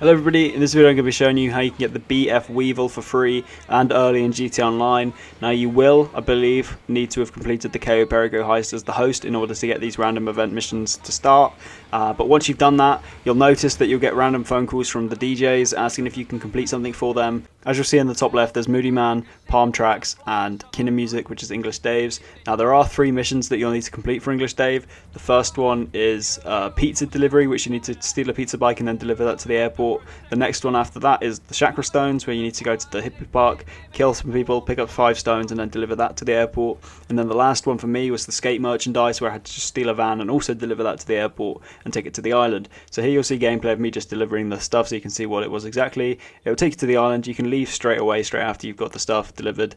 Hello everybody, in this video I'm going to be showing you how you can get the BF Weevil for free and early in GTA Online. Now you will, I believe, need to have completed the Cayo Perico heist as the host in order to get these random event missions to start. But once you've done that, you'll notice that you'll get random phone calls from the DJs asking if you can complete something for them. As you'll see in the top left, there's Moody Man, Palm Tracks and Kinnamusic, which is English Dave's. Now there are three missions that you'll need to complete for English Dave. The first one is pizza delivery, which you need to steal a pizza bike and then deliver that to the airport. The next one after that is the chakra stones, where you need to go to the hippie park, kill some people, pick up 5 stones and then deliver that to the airport. And then the last one for me was the skate merchandise, where I had to just steal a van and also deliver that to the airport and take it to the island. So here you'll see gameplay of me just delivering the stuff so you can see what it was exactly. It will take you to the island. You can leave straight away, straight after you've got the stuff delivered.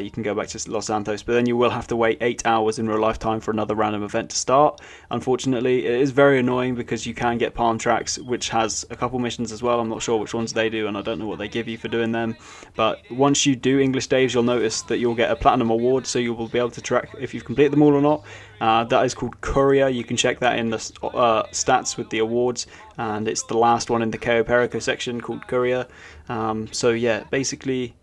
You can go back to Los Santos, but then you will have to wait 8 hours in real life time for another random event to start. Unfortunately, it is very annoying because you can get Palm Tracks, which has a couple missions as well. I'm not sure which ones they do and I don't know what they give you for doing them, but once you do English Dave's you'll notice that you'll get a platinum award, so you will be able to track if you've completed them all or not. That is called Courier. You can check that in the stats with the awards, and it's the last one in the Cayo Perico section called Courier. So yeah, basically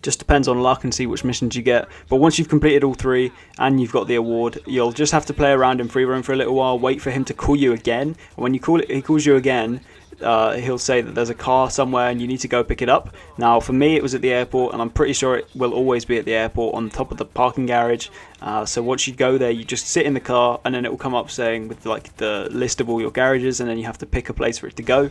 just depends on luck and see which missions you get. But once you've completed all three and you've got the award, you'll just have to play around in free roam for a little while, wait for him to call you again, and when he calls you again, he'll say that there's a car somewhere and you need to go pick it up. Now for me it was at the airport, and I'm pretty sure it will always be at the airport on top of the parking garage. So once you go there you just sit in the car and then it will come up saying with like the list of all your garages, and then you have to pick a place for it to go.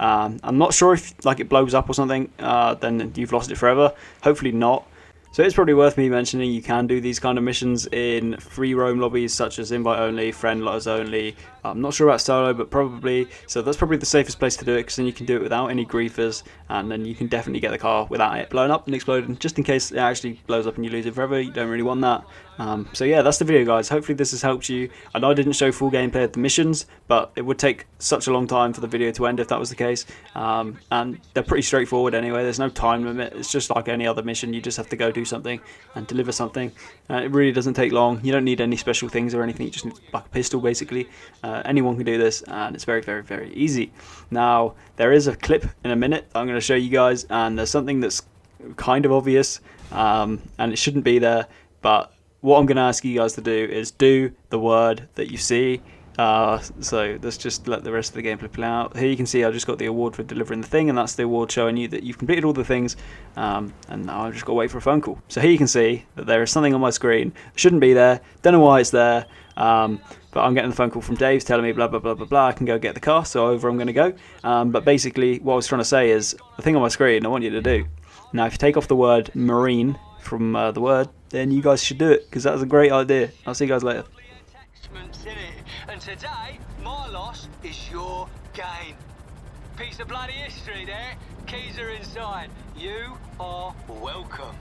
I'm not sure if like it blows up or something, then you've lost it forever. Hopefully not. So it's probably worth me mentioning you can do these kind of missions in free roam lobbies such as invite only, friend letters only. I'm not sure about solo, but probably. So that's probably the safest place to do it, because then you can do it without any griefers, and then you can definitely get the car without it blowing up and exploding, just in case it actually blows up and you lose it forever. You don't really want that. So yeah, that's the video guys. Hopefully this has helped you. I know I didn't show full gameplay of the missions, but it would take such a long time for the video to end if that was the case. And they're pretty straightforward anyway. There's no time limit. It's just like any other mission. You just have to go do something and deliver something. It really doesn't take long. You don't need any special things or anything. You just need like a pistol basically. Anyone can do this and it's very, very, very easy. Now there is a clip in a minute I'm going to show you guys, and there's something that's kind of obvious and it shouldn't be there, but what I'm going to ask you guys to do is do the word that you see. So let's just let the rest of the gameplay play out. Here you can see I just got the award for delivering the thing, and that's the award showing you that you've completed all the things. And now I've just got to wait for a phone call. So here you can see that there is something on my screen. It shouldn't be there. Don't know why it's there. But I'm getting the phone call from Dave telling me blah blah blah. I can go get the car, so over I'm going to go. But basically what I was trying to say is the thing on my screen I want you to do. Now if you take off the word marine from the word, then you guys should do it, because that was a great idea. I'll see you guys later. And today, my loss is your gain. Piece of bloody history there. Keys are inside. You are welcome.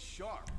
sharp.